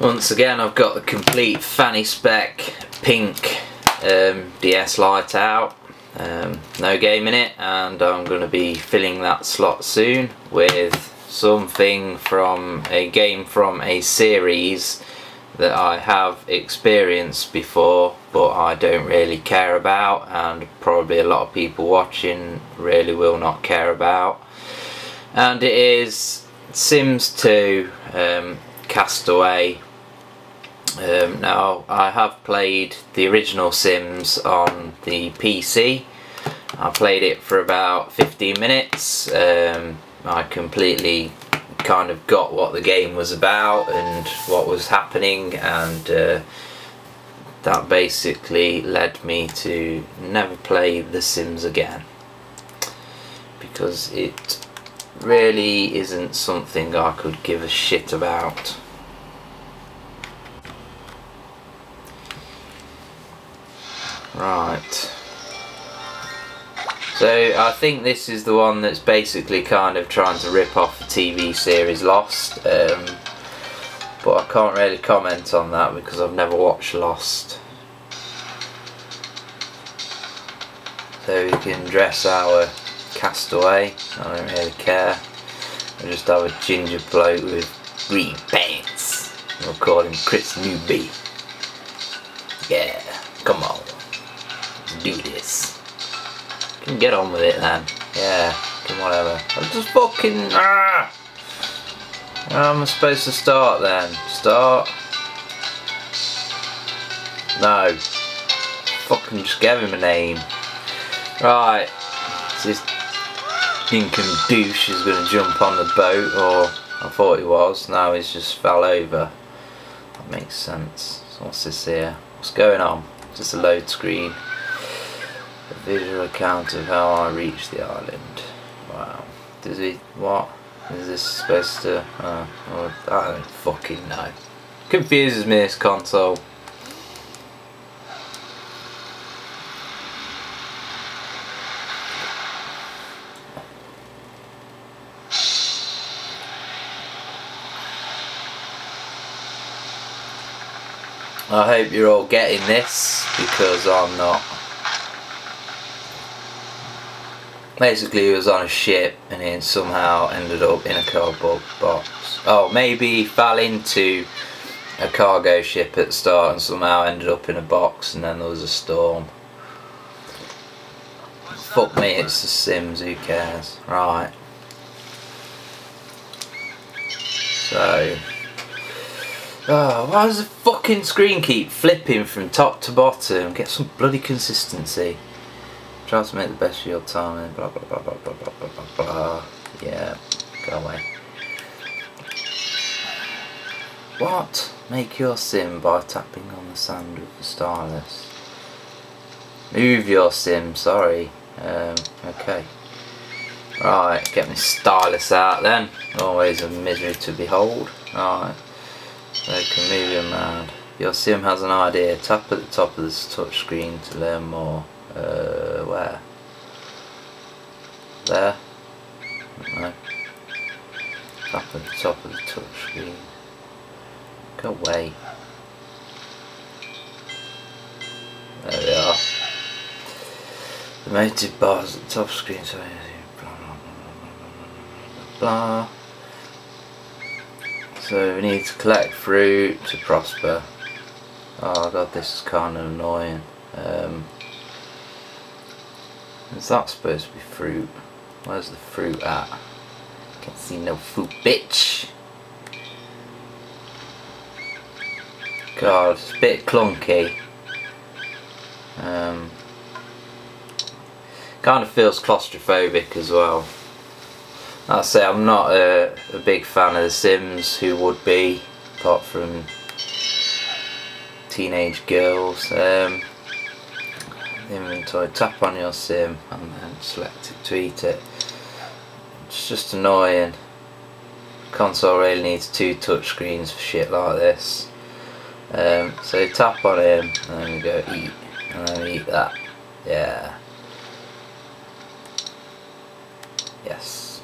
Once again, I've got the complete fanny spec pink DS light out, no game in it, and I'm going to be filling that slot soon with something from a game from a series that I have experienced before but I don't really care about, and probably a lot of people watching really will not care about, and it is Sims 2 Castaway. Now, I have played the original Sims on the PC. I played it for about 15 minutes. I completely kind of got what the game was about and what was happening, and that basically led me to never play The Sims again, because it really isn't something I could give a shit about. Right, so I think this is the one that's basically kind of trying to rip off the TV series Lost, but I can't really comment on that because I've never watched Lost. So we can dress our castaway, I don't really care. I'll just have a ginger bloke with green pants. We'll call him Chris Newby. Yeah, come on. Do this. Can get on with it then. Yeah, can whatever. I'm just fucking. Ah! How am I supposed to start then? Start? No. Fucking just give him a name. Right. So this dinkum douche is going to jump on the boat, or I thought he was. Now he's just fell over. That makes sense. So what's this here? What's going on? Is this a load screen? A visual account of how I reached the island. Wow. Does he... what? Is this supposed to... I don't fucking know. Confuses me, this console. I hope you're all getting this, because I'm not. Basically, he was on a ship and then somehow ended up in a cardboard box. Oh, maybe he fell into a cargo ship at the start and somehow ended up in a box, and then there was a storm. Fuck me, it's The Sims, who cares? Right. So... oh, why does the fucking screen keep flipping from top to bottom? Get some bloody consistency. Try to make the best of your time and blah blah blah blah blah blah blah blah blah. Yeah, go away. What? Make your sim by tapping on the sand with the stylus. Move your sim, sorry. Okay. Right, get my stylus out then. Always a misery to behold. Right. They can move him around. Your sim has an idea. Tap at the top of this touch screen to learn more. Where? There? No. Up at the top of the touchscreen. Go away. There we are. The motive bars at the top screen, so blah blah blah blah blah. So we need to collect fruit to prosper. Oh god, this is kind of annoying. Is that supposed to be fruit? Where's the fruit at? Can't see no fruit, bitch! God, it's a bit clunky. Kind of feels claustrophobic as well. I'd say I'm not a big fan of The Sims, who would be, apart from teenage girls. Inventory, tap on your sim and then select it to eat it. It's just annoying. Console really needs two touch screens for shit like this. So tap on him and then go eat, and then eat that. Yeah. Yes.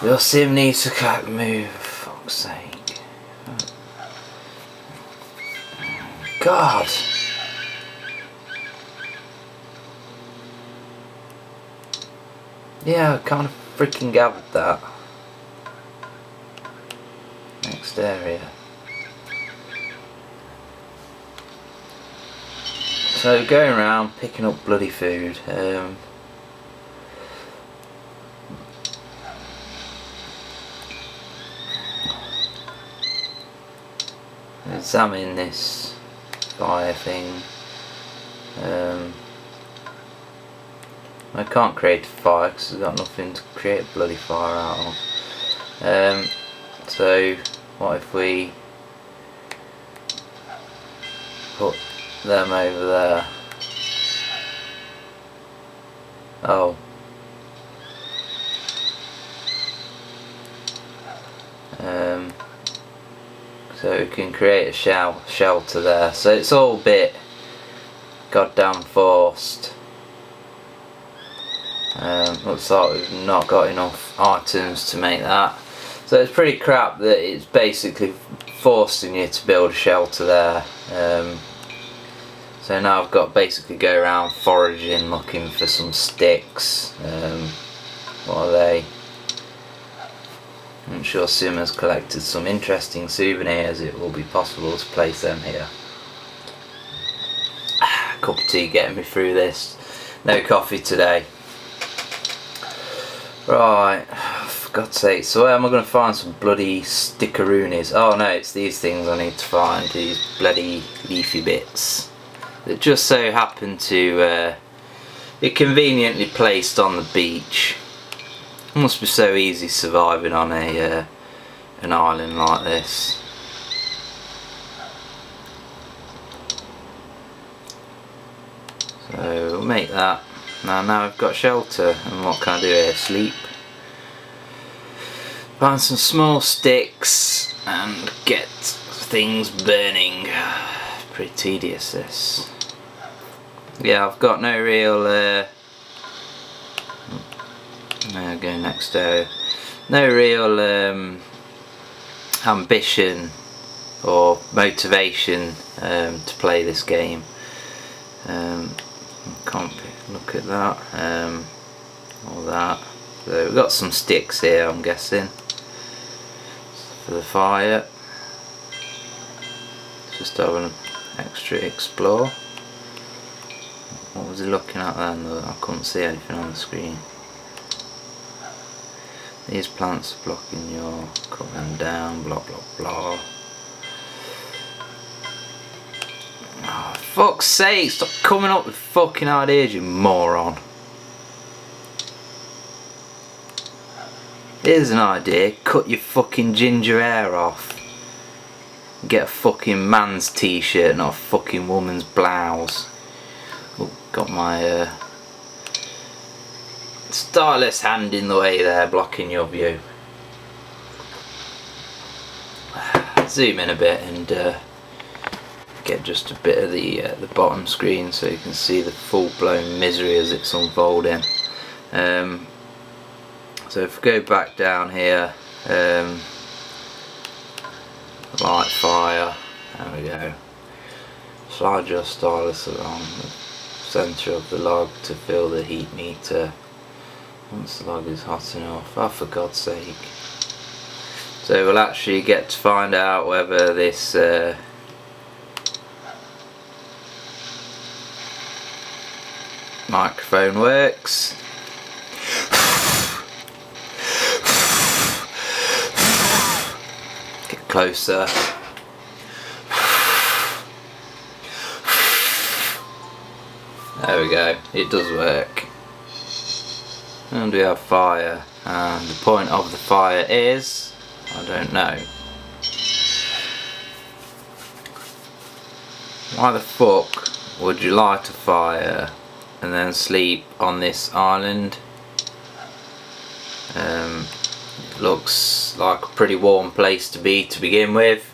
Your sim needs to move, for fuck's sake. God! Yeah, I kind of freaking gathered that. Next area. So going around picking up bloody food. Examine this fire thing. I can't create fire because I've got nothing to create bloody fire out of. So what if we put them over there? Oh. So we can create a shelter there. So it's all a bit goddamn forced. Looks like we've not got enough items to make that. So it's pretty crap that it's basically forcing you to build a shelter there. So now I've got to basically go around foraging, looking for some sticks. What are they? I'm sure Sim has collected some interesting souvenirs. It will be possible to place them here. A cup of tea getting me through this. No coffee today. Right, for God's sake, so where am I going to find some bloody stickaroonies? Oh no, it's these things I need to find, these bloody leafy bits. That just so happen to be conveniently placed on the beach. It must be so easy surviving on a an island like this. So we'll make that. Now I've got shelter, and what can I do here? Sleep. Find some small sticks and get things burning. Pretty tedious this. Yeah, I've got no real. I'll go next area. No real ambition or motivation to play this game. Can't look at that, all that. So we've got some sticks here, I'm guessing, for the fire. Just have an extra explore. What was he looking at then? I couldn't see anything on the screen. These plants are blocking your, cut them down, blah blah blah. Oh, fuck's sake, stop coming up with fucking ideas, you moron. Here's an idea, cut your fucking ginger hair off. Get a fucking man's t-shirt, not a fucking woman's blouse. Oh, got my stylus hand in the way there, blocking your view. Zoom in a bit and get just a bit of the bottom screen so you can see the full-blown misery as it's unfolding. So if we go back down here, light fire, there we go. Slide your stylus along the centre of the log to fill the heat meter once the log is hot enough. Oh, for God's sake. So we'll actually get to find out whether this microphone works. Get closer. There we go, it does work. And we have fire, and the point of the fire is, I don't know. Why the fuck would you light a fire and then sleep on this island? It looks like a pretty warm place to be to begin with.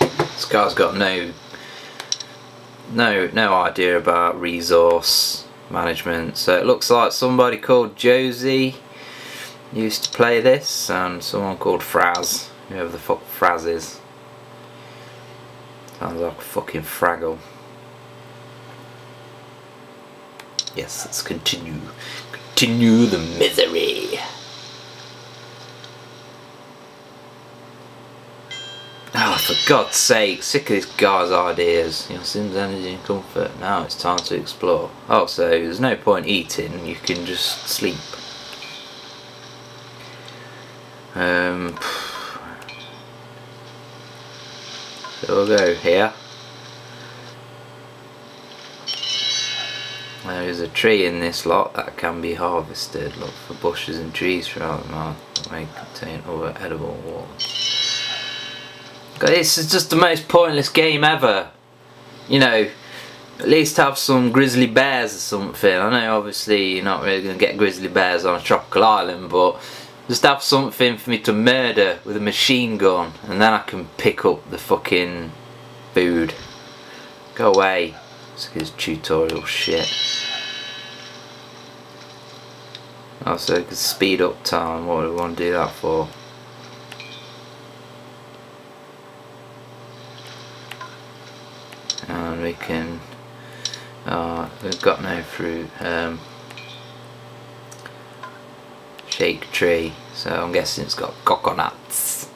This guy's got no idea about resource management. So it looks like somebody called Josie used to play this, and someone called Fraz, whoever the fuck Fraz is. Sounds like a fucking Fraggle. Yes, let's continue. Continue the misery. Oh, for God's sake, sick of this guy's ideas. Your Sims energy and comfort. Now it's time to explore. Oh, so there's no point eating, you can just sleep. So we'll go here. There is a tree in this lot that can be harvested. Look for bushes and trees throughout the mine that may contain other edible waters. God, this is just the most pointless game ever. You know, at least have some grizzly bears or something. I know obviously you're not really going to get grizzly bears on a tropical island, but just have something for me to murder with a machine gun, and then I can pick up the fucking food. Go away. It's like his tutorial shit. Also, it could speed up time. What do we want to do that for? And we can. We've got no fruit. Shake tree. So I'm guessing it's got coconuts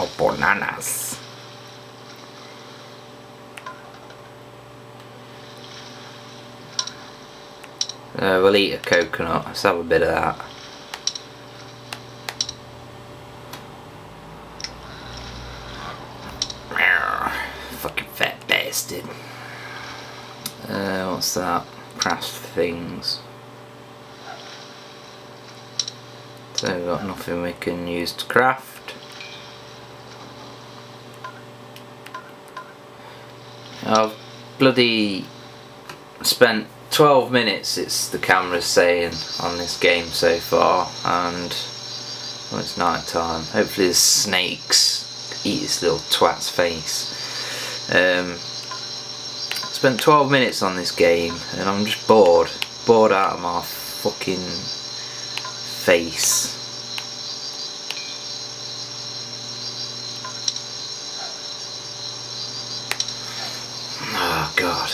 or bananas. We'll eat a coconut, let's have a bit of that. Fucking fat bastard. What's that? Craft things. So we've got nothing we can use to craft. I've bloody spent 12 minutes, it's the camera's saying, on this game so far, and well, it's night time. Hopefully the snakes eat this little twat's face. Spent 12 minutes on this game and I'm just bored. Bored out of my fucking face. Oh God.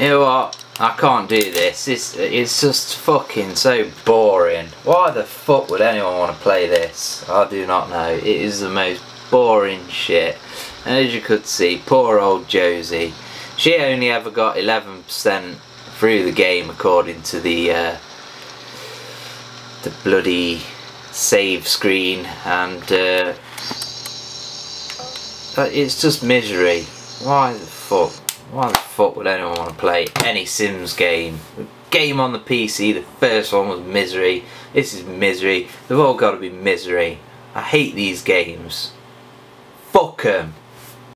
You know what? I can't do this. It's just fucking so boring. Why the fuck would anyone want to play this? I do not know. It is the most boring shit. And as you could see, poor old Josie. She only ever got 11% through the game according to the bloody save screen, and it's just misery. Why the fuck? Why the fuck would anyone want to play any Sims game? The game on the PC, the first one was misery. This is misery. They've all got to be misery. I hate these games. Fuck 'em.